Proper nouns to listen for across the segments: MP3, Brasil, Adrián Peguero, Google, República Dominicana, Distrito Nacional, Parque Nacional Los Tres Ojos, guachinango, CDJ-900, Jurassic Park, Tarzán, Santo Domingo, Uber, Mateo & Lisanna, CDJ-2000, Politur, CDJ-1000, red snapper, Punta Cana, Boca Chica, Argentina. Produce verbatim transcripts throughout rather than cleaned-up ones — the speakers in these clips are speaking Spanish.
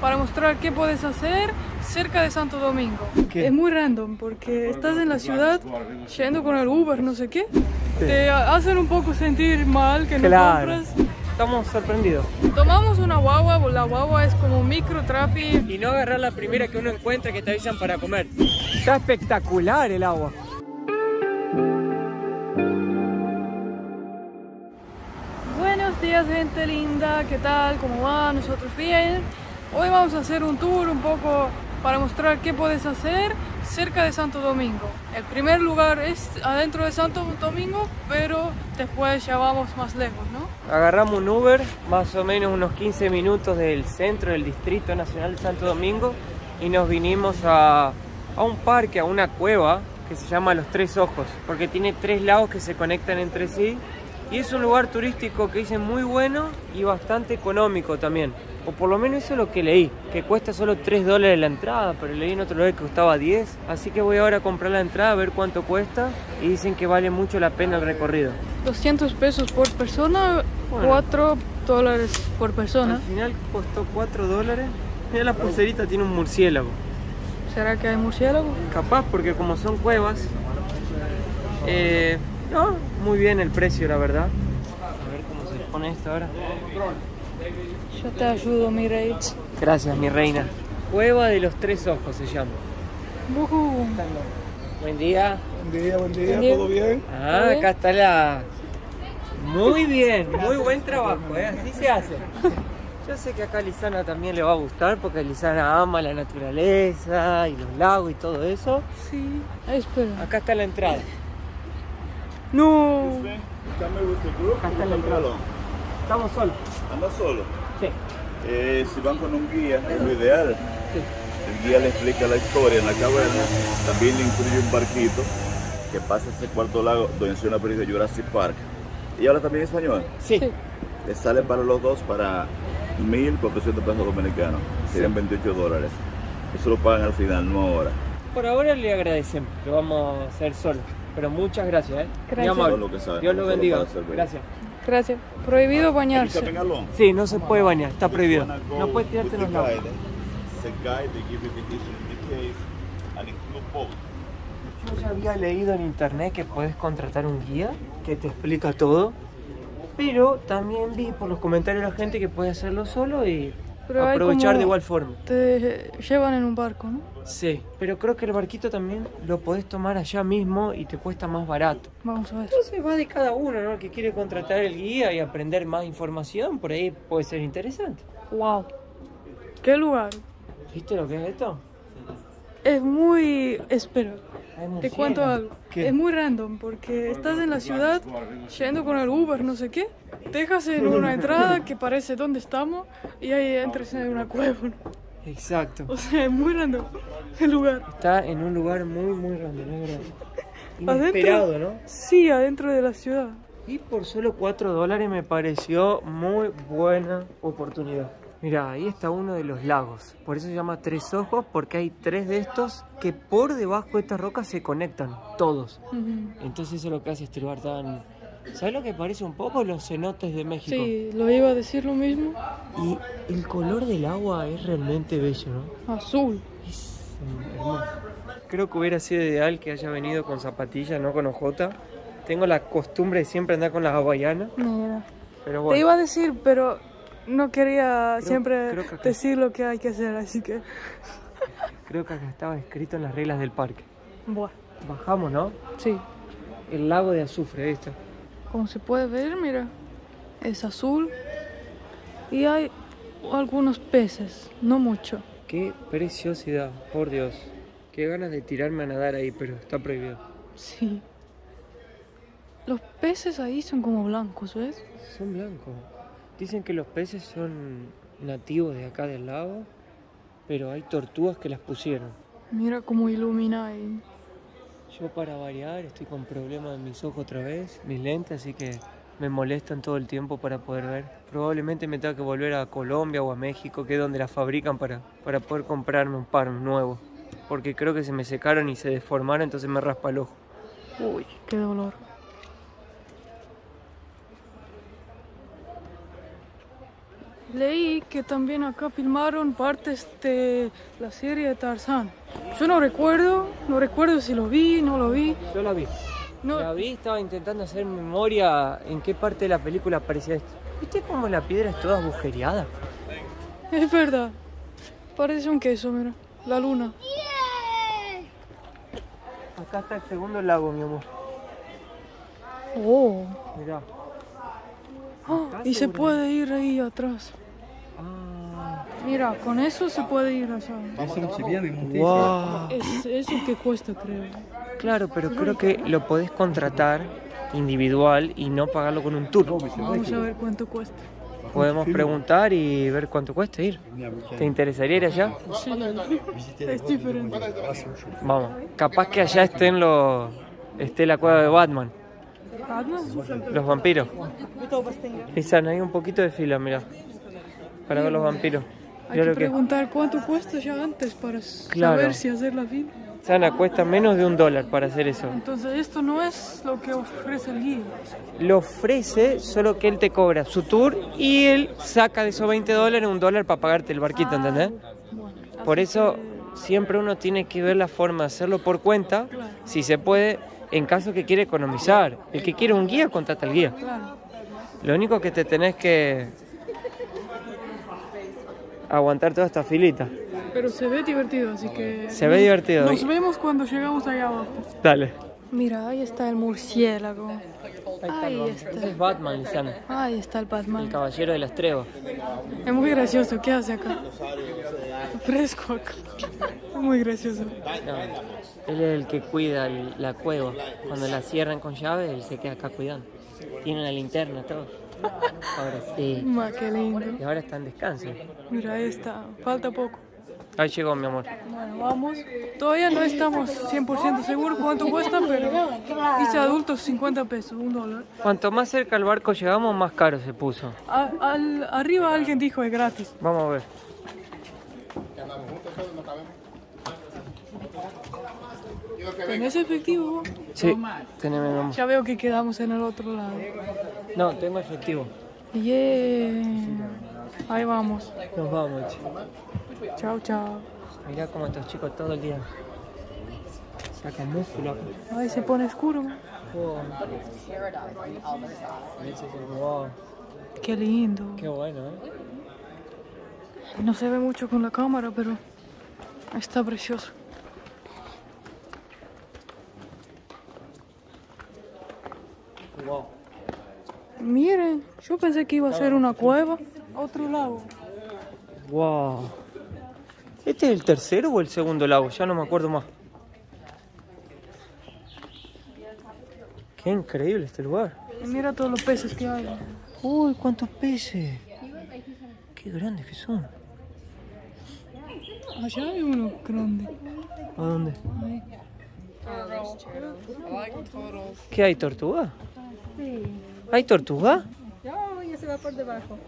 para mostrar qué puedes hacer cerca de Santo Domingo. ¿Qué? Es muy random porque estás en la ciudad yendo con el Uber, no sé qué. Sí. Te hacen un poco sentir mal que no claro. compras. Estamos sorprendidos. Tomamos una guagua, la guagua es como un micro trafi. Y no agarrar la primera que uno encuentra que te avisan para comer. Está espectacular el agua. Buenos días, gente linda, ¿qué tal? ¿Cómo va? Nosotros bien. Hoy vamos a hacer un tour un poco para mostrar qué puedes hacer cerca de Santo Domingo. El primer lugar es adentro de Santo Domingo, pero después ya vamos más lejos, ¿no? Agarramos un Uber, más o menos unos quince minutos del centro del Distrito Nacional de Santo Domingo, y nos vinimos a, a un parque, a una cueva que se llama Los Tres Ojos, porque tiene tres lagos que se conectan entre sí. Y es un lugar turístico que dicen muy bueno y bastante económico también. O por lo menos eso es lo que leí, que cuesta solo tres dólares la entrada, pero leí en otro lugar que costaba diez. Así que voy ahora a comprar la entrada, a ver cuánto cuesta. Y dicen que vale mucho la pena el recorrido. doscientos pesos por persona, bueno, cuatro dólares por persona. Al final costó cuatro dólares. Mira, la pulserita tiene un murciélago. ¿Será que hay murciélago? Capaz, porque como son cuevas... Eh... No, muy bien el precio, la verdad. A ver cómo se pone esto ahora. Yo te ayudo, mi rey. Gracias, mi reina. Cueva de los Tres Ojos se llama. Uh-huh. Buen día. Buen día, buen día. ¿Todo bien? Ah, acá está la... Muy bien, muy buen trabajo, ¿eh? Así se hace. Yo sé que acá a Lisanna también le va a gustar porque Lisanna ama la naturaleza y los lagos y todo eso. Sí. Ahí espera. Acá está la entrada. No. Acá está la entrada. Estamos solos. ¿Andas solo? Sí. Eh, si van con un guía, es lo ideal. Sí. El guía le explica la historia en la caverna. También le incluye un barquito que pasa ese cuarto lago donde se una película de Jurassic Park. ¿Y habla también español? Sí. sí. Le sale para los dos para mil cuatrocientos pesos dominicanos. Serían sí. veintiocho dólares. Eso lo pagan al final, no ahora. Por ahora le agradecemos. Lo vamos a hacer solos. Pero muchas gracias, ¿eh? Gracias. Mi amor, Dios lo bendiga. Gracias. Gracias. Prohibido bañarse. Sí, no se puede bañar, está prohibido. No puedes tirarte los lados. Yo ya había leído en internet que puedes contratar un guía que te explica todo, pero también vi por los comentarios de la gente que puedes hacerlo solo y pero aprovechar de igual forma. Te llevan en un barco, ¿no? Sí, pero creo que el barquito también lo podés tomar allá mismo y te cuesta más barato. Vamos a ver. Entonces va de cada uno, ¿no? El que quiere contratar el guía y aprender más información, por ahí puede ser interesante. ¡Wow! ¡Qué lugar! ¿Viste lo que es esto? Es muy... espero. Te cuento algo. ¿Qué? Es muy random porque estás en la ciudad yendo con el Uber, no sé qué. Te dejas en una entrada que parece donde estamos y ahí entras en una cueva. Exacto. O sea, es muy random el lugar. Está en un lugar muy, muy random. Inesperado, adentro, ¿no? Sí, adentro de la ciudad. Y por solo cuatro dólares me pareció muy buena oportunidad. Mira, ahí está uno de los lagos, por eso se llama Tres Ojos, porque hay tres de estos que por debajo de estas rocas se conectan, todos. Uh-huh. Entonces eso es lo que hace este lugar tan... ¿Sabes lo que parece un poco? Los cenotes de México. Sí, lo iba a decir lo mismo. Y el color del agua es realmente bello, ¿no? Azul. Es hermoso. Creo que hubiera sido ideal que haya venido con zapatillas, no con ojota. Tengo la costumbre de siempre andar con las hawaianas. Mira. Pero bueno. Te iba a decir, pero... No quería creo, siempre creo que acá, decir lo que hay que hacer, así que... Creo que acá estaba escrito en las reglas del parque. Buah. Bajamos, ¿no? Sí. El lago de azufre, esto. Como se puede ver, mira, es azul y hay algunos peces, no mucho. Qué preciosidad, por Dios. Qué ganas de tirarme a nadar ahí, pero está prohibido. Sí. Los peces ahí son como blancos, ¿ves? Son blancos. Dicen que los peces son nativos de acá del lago, pero hay tortugas que las pusieron. Mira cómo ilumina ahí. Yo para variar estoy con problemas en mis ojos otra vez, mis lentes, así que me molestan todo el tiempo para poder ver. Probablemente me tenga que volver a Colombia o a México, que es donde las fabrican para, para poder comprarme un par nuevo. Porque creo que se me secaron y se deformaron, entonces me raspa el ojo. Uy, qué dolor. leí que también acá filmaron partes de la serie de Tarzán. Yo no recuerdo, no recuerdo si lo vi, no lo vi. Yo la vi. No. La vi, estaba intentando hacer memoria en qué parte de la película aparecía esto. ¿Viste cómo la piedra es toda agujereada? Es verdad. Parece un queso, mira. La luna. Acá está el segundo lago, mi amor. Oh. Mirá. Oh, y se puede ir ahí atrás. Ah. Mira, con eso se puede ir allá. Wow. Es eso que cuesta, creo. Claro, pero creo que lo podés contratar individual y no pagarlo con un tour. Vamos a ver cuánto cuesta. Podemos preguntar y ver cuánto cuesta ir. ¿Te interesaría ir allá? Sí, es diferente. Vamos, capaz que allá estén los, esté la cueva de Batman. Los vampiros. Lisanna, hay un poquito de fila, mira, para ver los vampiros. Hay que preguntar cuánto cuesta ya antes para saber si hacer la fila. Lisanna, cuesta menos de un dólar para hacer eso. Entonces esto no es lo que ofrece el guía. Lo ofrece, solo que él te cobra su tour y él saca de esos veinte dólares un dólar para pagarte el barquito, ¿entendés? Bueno, por eso que... siempre uno tiene que ver la forma de hacerlo por cuenta, claro, si se puede, en caso que quiere economizar. El que quiere un guía, contrata al guía. Claro. Lo único que te tenés que aguantar toda esta filita. Pero se ve divertido, así que... Se ve divertido. Nos vemos cuando llegamos allá abajo. Dale. Mira, ahí está el murciélago. Ahí está. Ese es Batman, Lisanna. Ahí está el Batman. El caballero de las trevas. Es muy gracioso. ¿Qué hace acá? Fresco acá. Muy gracioso. No, él es el que cuida la cueva. Cuando la cierran con llave, él se queda acá cuidando. Tiene una linterna, todo. Ahora sí. Ma, qué lindo. Y ahora está en descanso. Mira, ahí está. Falta poco. Ahí llegó, mi amor. Bueno, vamos. Todavía no estamos cien por ciento seguros cuánto cuesta, pero dice adultos cincuenta pesos, un dólar. Cuanto más cerca al barco llegamos, más caro se puso. A, al, arriba alguien dijo es gratis. Vamos a ver. ¿Tenés efectivo? Sí, tenemos, mi amor. Ya veo que quedamos en el otro lado. No, tengo efectivo. Yeah. Ahí vamos. Nos vamos, chicos. Chao, chao. Mirá cómo estos chicos todo el día sacan músculo. Ay, se pone oscuro. Wow. Wow. Qué lindo. Qué bueno, ¿eh? No se ve mucho con la cámara, pero está precioso. Wow. Miren, yo pensé que iba a ser una cueva. Otro lago. Wow. ¿Este es el tercero o el segundo lago? Ya no me acuerdo más. Qué increíble este lugar. Y mira todos los peces que hay. Uy, cuántos peces. Qué grandes que son. Allá hay uno grande. ¿A dónde? Ahí. ¿Qué hay, tortuga? Sí. ¿Hay tortuga? No, ya se va por debajo.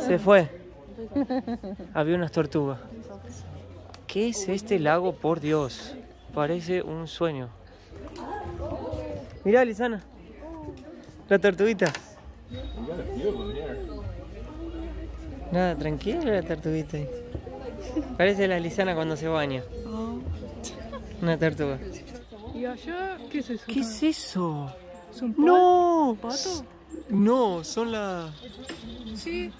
Se fue. Había unas tortugas. ¿Qué es este lago, por Dios? Parece un sueño. Mirá, Lisanna, la tortuguita. Nada, tranquila la tortuguita. Parece la Lisanna cuando se baña. Una tortuga. ¿Y allá qué es eso? ¿Qué es eso? ¿Es un pato? ¡No! ¿Pato? No, son las... Sí.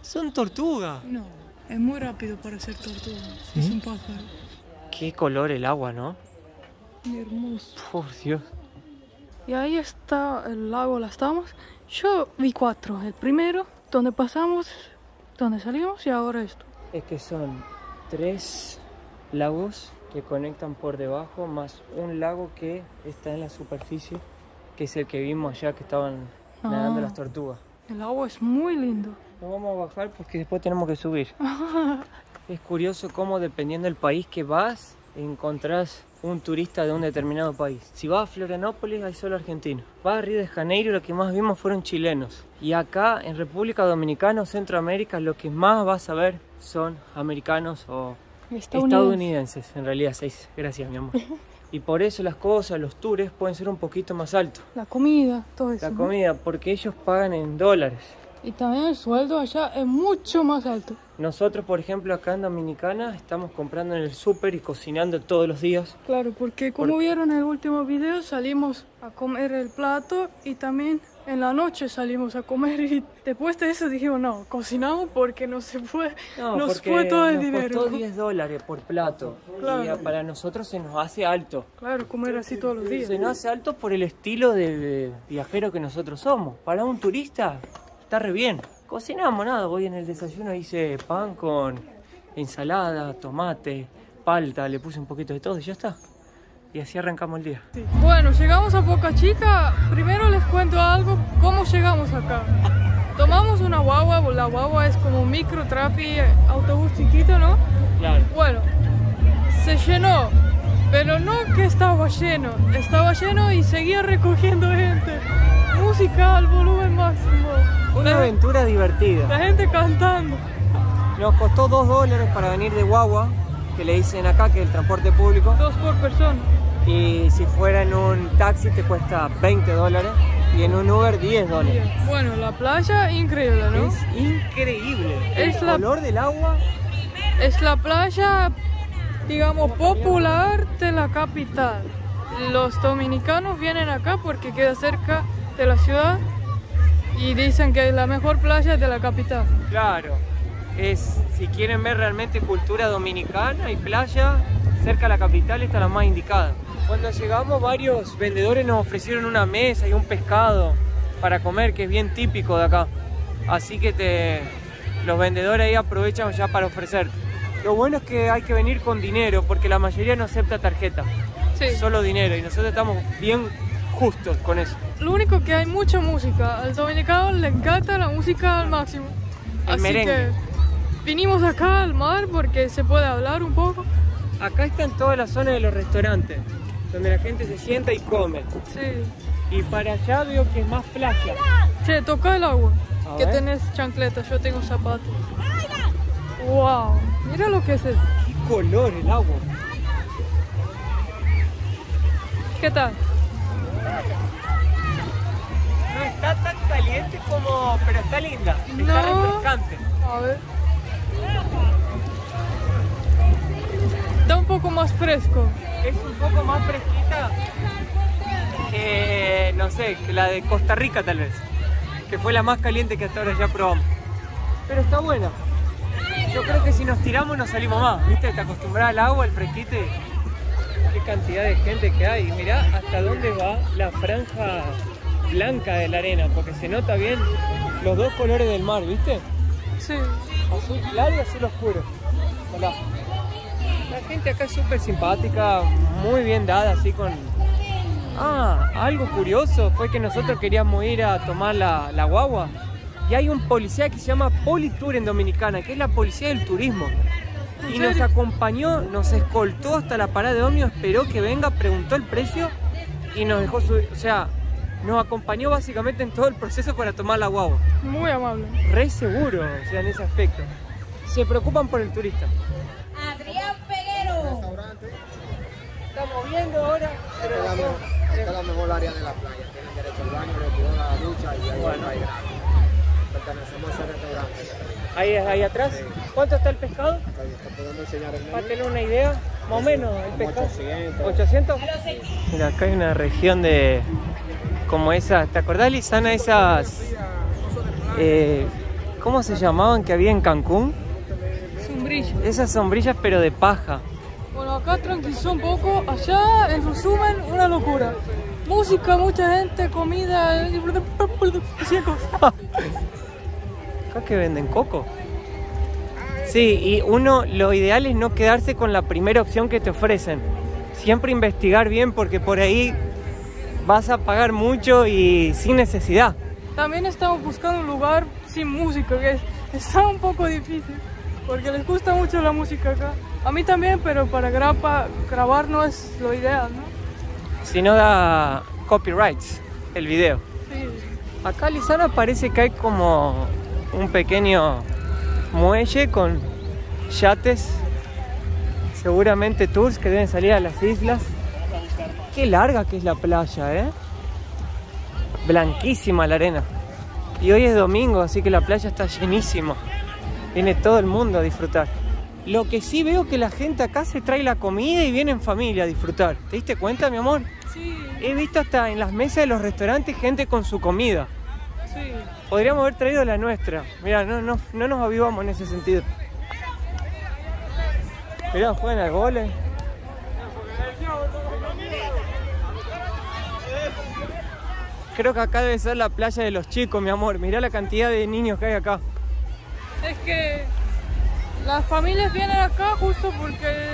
Son tortugas. No, es muy rápido para ser tortuga. ¿Sí? Es un pájaro. Qué color el agua, ¿no? Qué hermoso. Por Dios. Y ahí está el lago Las Tamas. Yo vi cuatro. El primero, donde pasamos, donde salimos y ahora esto. Es que son tres lagos que conectan por debajo, más un lago que está en la superficie, que es el que vimos allá que estaban ah, nadando las tortugas. El agua es muy lindo. No vamos a bajar porque después tenemos que subir. Es curioso cómo dependiendo del país que vas, encontrás un turista de un determinado país. Si vas a Florianópolis hay solo argentinos. Vas a Río de Janeiro, lo que más vimos fueron chilenos. Y acá en República Dominicana o Centroamérica lo que más vas a ver son americanos o estadounidenses. En realidad seis. Gracias, mi amor. Y por eso las cosas, los tours pueden ser un poquito más altos. La comida, todo eso. La comida, porque ellos pagan en dólares. Y también el sueldo allá es mucho más alto. Nosotros, por ejemplo, acá en Dominicana estamos comprando en el súper y cocinando todos los días. Claro, porque como por... vieron en el último video, salimos a comer el plato y también en la noche salimos a comer y después de eso dijimos, no, cocinamos porque no se fue, no, nos fue todo el nos dinero. Costó diez dólares por plato. Claro. Y para nosotros se nos hace alto. Claro, comer así todos los días. Se nos hace alto por el estilo de viajero que nosotros somos. Para un turista está re bien. Cocinamos nada, hoy en el desayuno hice pan con ensalada, tomate, palta, le puse un poquito de todo y ya está. Y así arrancamos el día. Sí. Bueno, llegamos a Boca Chica. Primero les cuento algo, cómo llegamos acá. Tomamos una guagua, la guagua es como un micro, trapi, autobús chiquito, ¿no? Claro. Bueno, se llenó, pero no que estaba lleno, estaba lleno y seguía recogiendo gente. Música al volumen máximo. Una la, aventura divertida. La gente cantando. Nos costó dos dólares para venir de guagua, que le dicen acá que es el transporte público. Dos por persona. Y si fuera en un taxi te cuesta veinte dólares y en un Uber diez dólares. Bueno, la playa increíble, ¿no? Es increíble. Es el la, color del agua. Es la playa, digamos, popular de la capital. Los dominicanos vienen acá porque queda cerca de la ciudad y dicen que es la mejor playa de la capital. Claro, es, si quieren ver realmente cultura dominicana y playa, cerca de la capital está la más indicada. Cuando llegamos, varios vendedores nos ofrecieron una mesa y un pescado para comer, que es bien típico de acá. Así que te, los vendedores ahí aprovechan ya para ofrecerte. Lo bueno es que hay que venir con dinero, porque la mayoría no acepta tarjeta. Sí. Solo dinero, y nosotros estamos bien justos con eso. Lo único que hay mucha música. Al dominicano le encanta la música al máximo. El Así merengue. que vinimos acá al mar porque se puede hablar un poco. Acá está en toda la zona de los restaurantes, donde la gente se sienta y come. Sí. Y para allá veo que es más playa. Che, toca el agua. A que ver. Tenés chancletas, yo tengo zapatos. Wow, mira lo que es eso. Qué color el agua. ¿Qué tal? No está tan caliente como, pero está linda. No. Está refrescante. A ver. Está un poco más fresco. Es un poco más fresquita que, no sé, que la de Costa Rica tal vez, que fue la más caliente que hasta ahora ya probamos. Pero está buena. Yo creo que si nos tiramos nos salimos más, ¿viste? Te acostumbras al agua, al fresquito. Qué cantidad de gente que hay. Mirá hasta dónde va la franja blanca de la arena, porque se nota bien los dos colores del mar, ¿viste? Sí. Azul claro y azul oscuro. Hola. La gente acá es súper simpática, muy bien dada, así con... Ah, algo curioso fue que nosotros queríamos ir a tomar la, la guagua y hay un policía que se llama Politur en Dominicana, que es la policía del turismo. Y nos acompañó, nos escoltó hasta la parada de ómnibus, esperó que venga, preguntó el precio y nos dejó subir. O sea, nos acompañó básicamente en todo el proceso para tomar la guagua. Muy amable. Re seguro, o sea, en ese aspecto. Se preocupan por el turista. Adrián Peguero. Estamos viendo ahora. Pero esta, la mejor, esta es la mejor área de la playa. Tienen derecho al baño, retiran la ducha y ahí bueno. Hay pertenecemos a ese restaurante. Ahí, ahí atrás. Sí. ¿Cuánto está el pescado? Te podemos enseñar el menú. Para tener una idea, más o menos el pescado. ochocientos. ¿ochocientos? Sí. Mira, acá hay una región de... como esa, ¿te acordás, Lisanna, esas... Eh, ¿cómo se llamaban que había en Cancún? Sombrillas. Esas sombrillas, pero de paja. Bueno, acá tranquilizó un poco. Allá, en resumen, una locura. Música, mucha gente, comida... que venden coco. Sí, y uno, lo ideal es no quedarse con la primera opción que te ofrecen. Siempre investigar bien porque por ahí vas a pagar mucho y sin necesidad. También estamos buscando un lugar sin música, que está un poco difícil porque les gusta mucho la música acá. A mí también, pero para grapa, grabar no es lo ideal, ¿no? Si no da copyrights el video. Sí. Acá, Lisanna, parece que hay como... un pequeño muelle con yates, seguramente tours que deben salir a las islas. Qué larga que es la playa, ¿eh? Blanquísima la arena. Y hoy es domingo, así que la playa está llenísima. Viene todo el mundo a disfrutar. Lo que sí veo que la gente acá se trae la comida y viene en familia a disfrutar. ¿Te diste cuenta, mi amor? Sí. He visto hasta en las mesas de los restaurantes gente con su comida. Sí. Podríamos haber traído la nuestra. Mirá, no, no, no nos avivamos en ese sentido. Mirá, juegan al vóley. Creo que acá debe ser la playa de los chicos, mi amor. Mirá la cantidad de niños que hay acá. Es que las familias vienen acá justo porque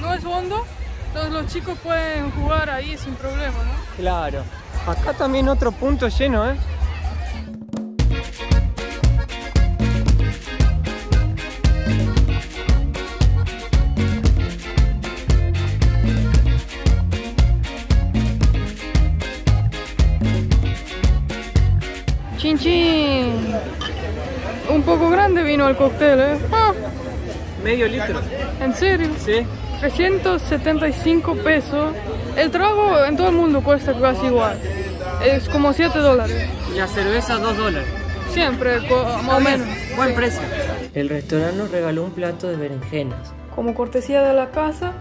no es hondo. Entonces los chicos pueden jugar ahí sin problema, ¿no? Claro. Acá también otro punto lleno, ¿eh? Chin chin. Un poco grande vino el cóctel, ¿eh? Ah. Medio litro. ¿En serio? Sí. trescientos setenta y cinco pesos. El trago en todo el mundo cuesta casi igual. Es como siete dólares. Y la cerveza dos dólares. Siempre, más o menos. Buen sí. precio. El restaurante nos regaló un plato de berenjenas. Como cortesía de la casa,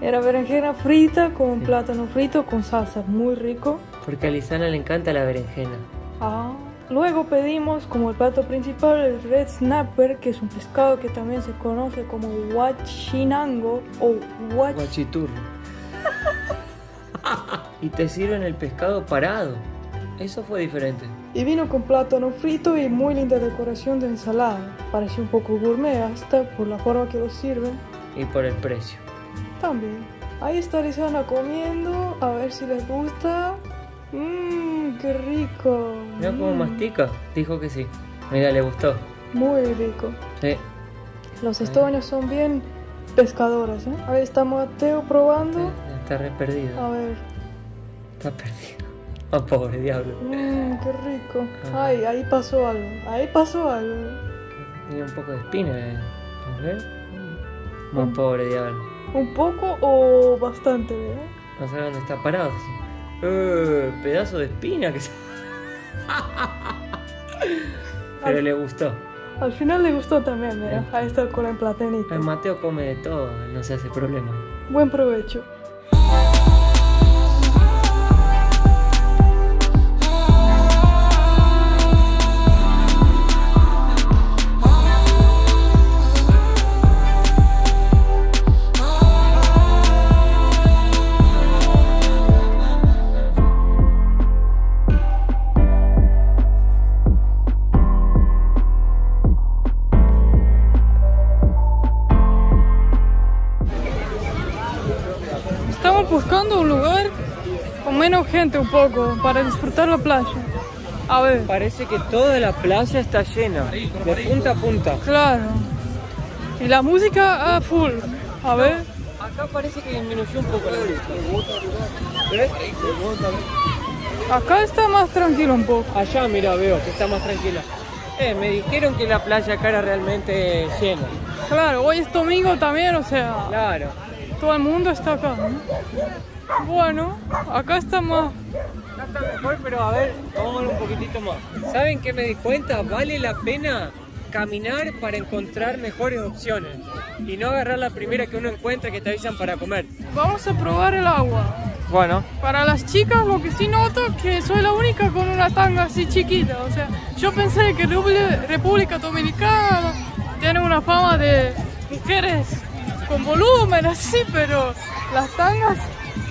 era berenjena frita con sí. plátano frito con salsa. Muy rico. Porque a Lisanna le encanta la berenjena. Ah. Luego pedimos como el plato principal el red snapper, que es un pescado que también se conoce como guachinango o guach... guachiturro. Y te sirven el pescado parado. Eso fue diferente. Y vino con plátano frito y muy linda decoración de ensalada. Parecía un poco gourmet hasta por la forma que lo sirven. Y por el precio. También. Ahí está Lisanna comiendo, a ver si les gusta. Mmm, qué rico. Mira cómo mm. mastica. Dijo que sí. Mira, le gustó. Muy rico. Sí. Los estoños son bien pescadores, ¿eh? Ahí está Mateo probando. Sí, está re perdido. A ver. Está perdido. Oh, pobre diablo. Mmm, qué rico. Ah. Ay, ahí pasó algo. Ahí pasó algo. Tiene un poco de espina, ¿eh? A ver. Mm. Muy mm. pobre diablo. ¿Un poco o bastante, ¿eh? No sabe dónde está parado. Sí. Uh, pedazo de espina que se... Pero al... le gustó. Al final le gustó también, mira. ¿Eh? Ahí está con el platanito. El Mateo come de todo, no se hace problema. Buen provecho. Buscando un lugar con menos gente un poco para disfrutar la playa. A ver. Parece que toda la playa está llena, de punta a punta. Claro. Y la música a full. A ver. No, acá parece que disminuyó un poco la música. Acá está más tranquilo un poco. Allá, mira, veo que está más tranquila. Eh, me dijeron que la playa acá era realmente llena. Claro, hoy es domingo también, o sea. Claro. Todo el mundo está acá, ¿no? Bueno, acá está más. Acá está mejor, pero a ver, vamos un poquitito más. ¿Saben qué me di cuenta? Vale la pena caminar para encontrar mejores opciones. Y no agarrar la primera que uno encuentra que te avisan para comer. Vamos a probar el agua. Bueno. Para las chicas, lo que sí noto es que soy la única con una tanga así chiquita. O sea, yo pensé que República Dominicana tiene una fama de mujeres con volumen así, pero las tangas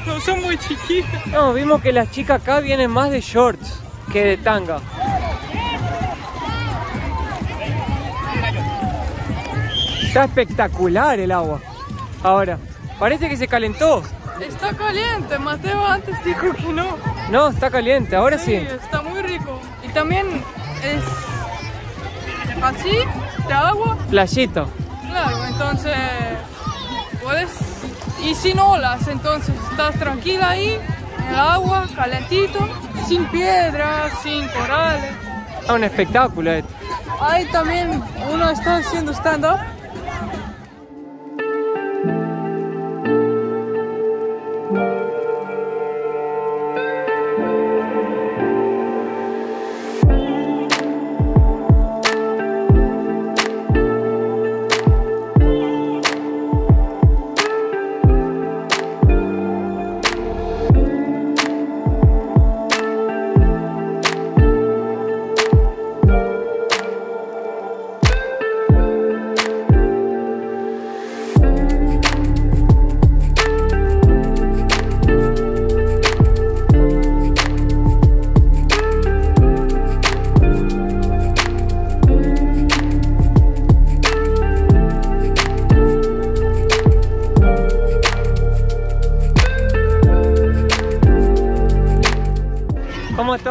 no son muy chiquitas. No, vimos que las chicas acá vienen más de shorts que de tanga. Está espectacular el agua. Ahora, parece que se calentó. Está caliente, Mateo antes dijo que no. No, está caliente, ahora sí. Sí, está muy rico. Y también es así, de agua. Playito. Claro, entonces... Puedes y sin olas, entonces estás tranquila ahí, en el agua, calentito, sin piedras, sin corales. Es un espectáculo esto. Ahí también uno está haciendo stand-up.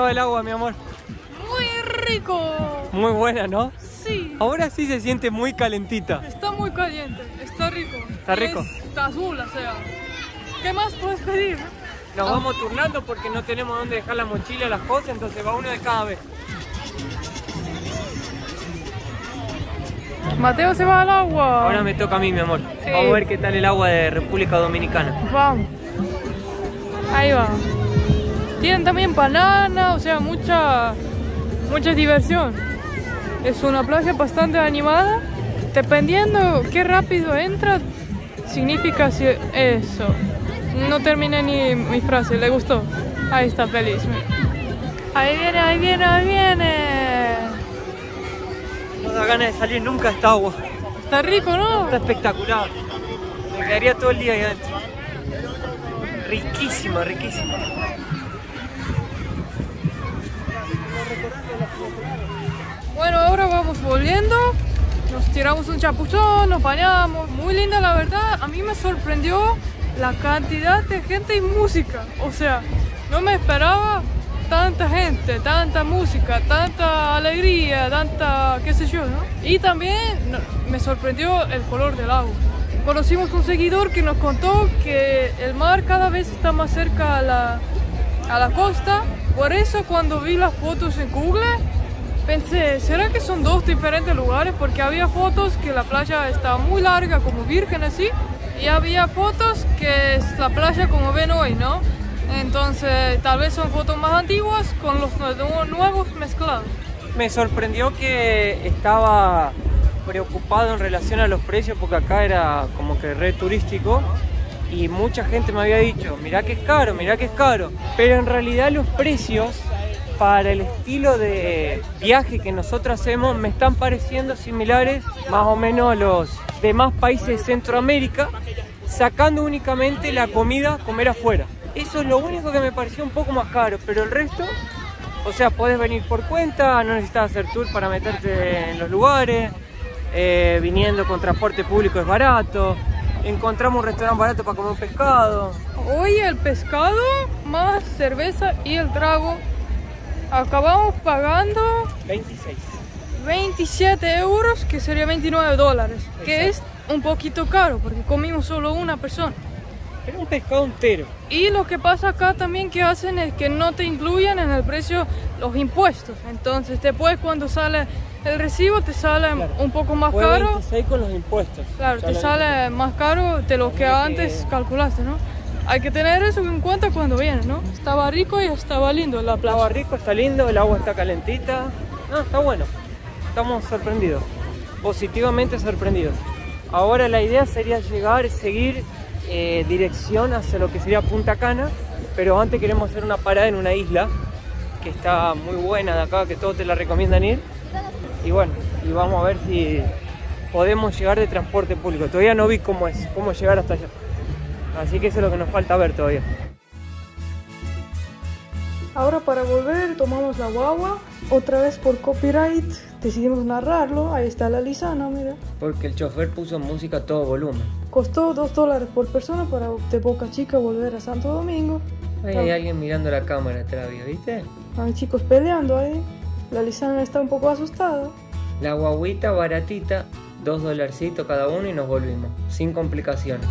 estaba el agua, mi amor? Muy rico. Muy buena, ¿no? Sí. Ahora sí se siente muy calentita. Está muy caliente, está rico. Está rico. Está azul, o sea. ¿Qué más puedes pedir? Nos vamos turnando porque no tenemos dónde dejar la mochila, las cosas, entonces va uno de cada vez. Mateo se va al agua. Ahora me toca a mí, mi amor. Sí. Vamos a ver qué tal el agua de República Dominicana. Vamos. Ahí va. Tienen también banana, o sea, mucha, mucha diversión. Es una playa bastante animada. Dependiendo qué rápido entra, significa eso. No terminé ni mi frase, le gustó. Ahí está, feliz. Ahí viene, ahí viene, ahí viene. No da ganas de salir nunca esta agua. Está rico, ¿no? Está espectacular. Me quedaría todo el día ahí adentro. Riquísima, riquísima. Bueno, ahora vamos volviendo. Nos tiramos un chapuzón, nos bañamos. Muy linda, la verdad. A mí me sorprendió la cantidad de gente y música. O sea, no me esperaba tanta gente, tanta música, tanta alegría, tanta qué sé yo, ¿no? Y también me sorprendió el color del agua. Conocimos un seguidor que nos contó que el mar cada vez está más cerca a la, a la costa. Por eso cuando vi las fotos en Google pensé, ¿será que son dos diferentes lugares? Porque había fotos que la playa está muy larga, como virgen así, y había fotos que es la playa como ven hoy, ¿no? Entonces tal vez son fotos más antiguas con los nuevos mezclados. Me sorprendió que estaba preocupado en relación a los precios porque acá era como que re turístico y mucha gente me había dicho, mirá que es caro, mirá que es caro. Pero en realidad los precios para el estilo de viaje que nosotros hacemos me están pareciendo similares más o menos a los demás países de Centroamérica, sacando únicamente la comida, comer afuera. Eso es lo único que me pareció un poco más caro, pero el resto, o sea, podés venir por cuenta, no necesitas hacer tour para meterte en los lugares, eh, viniendo con transporte público es barato, encontramos un restaurante barato para comer un pescado. Hoy el pescado más cerveza y el trago, acabamos pagando veintiséis. veintisiete euros, que sería veintinueve dólares, exacto. Que es un poquito caro porque comimos solo una persona. Pero un pescado entero. Y lo que pasa acá también que hacen es que no te incluyen en el precio los impuestos. Entonces después cuando sale el recibo te sale, claro, un poco más caro. veintiséis con los impuestos. Claro, te sale más caro de lo que antes calculaste, ¿no? Hay que tener eso en cuenta cuando vienes, ¿no? Estaba rico y estaba lindo la playa. Estaba rico, está lindo, el agua está calentita. No, está bueno. Estamos sorprendidos. Positivamente sorprendidos. Ahora la idea sería llegar, seguir... Eh, dirección hacia lo que sería Punta Cana, pero antes queremos hacer una parada en una isla que está muy buena de acá, que todos te la recomiendan ir, y bueno, y vamos a ver si podemos llegar de transporte público. Todavía no vi cómo es, cómo llegar hasta allá, así que eso es lo que nos falta ver todavía. Ahora para volver tomamos la guagua, otra vez por copyright decidimos narrarlo, ahí está la Lisanna, mira. Porque el chofer puso música a todo volumen. Costó dos dólares por persona para de Boca Chica volver a Santo Domingo. Ahí hay alguien mirando la cámara, te la vi, ¿viste? Hay chicos peleando ahí, la Lisanna está un poco asustada. La guaguita baratita, dos dolarcitos cada uno y nos volvimos, sin complicaciones.